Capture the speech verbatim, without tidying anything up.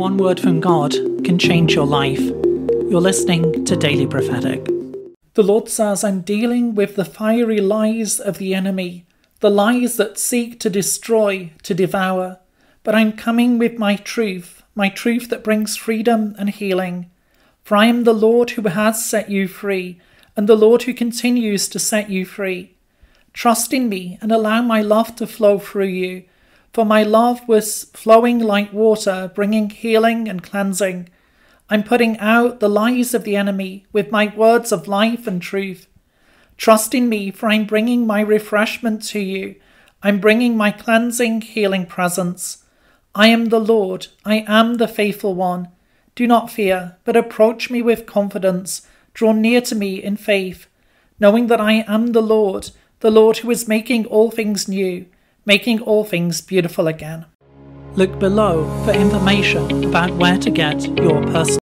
One word from God can change your life. You're listening to Daily Prophetic. The Lord says, I'm dealing with the fiery lies of the enemy, the lies that seek to destroy, to devour. But I'm coming with my truth, my truth that brings freedom and healing. For I am the Lord who has set you free, and the Lord who continues to set you free. Trust in me and allow my love to flow through you. For my love was flowing like water, bringing healing and cleansing. I'm putting out the lies of the enemy with my words of life and truth. Trust in me, for I'm bringing my refreshment to you. I'm bringing my cleansing, healing presence. I am the Lord. I am the faithful one. Do not fear, but approach me with confidence. Draw near to me in faith, knowing that I am the Lord, the Lord who is making all things new, making all things beautiful again. Look below for information about where to get your personal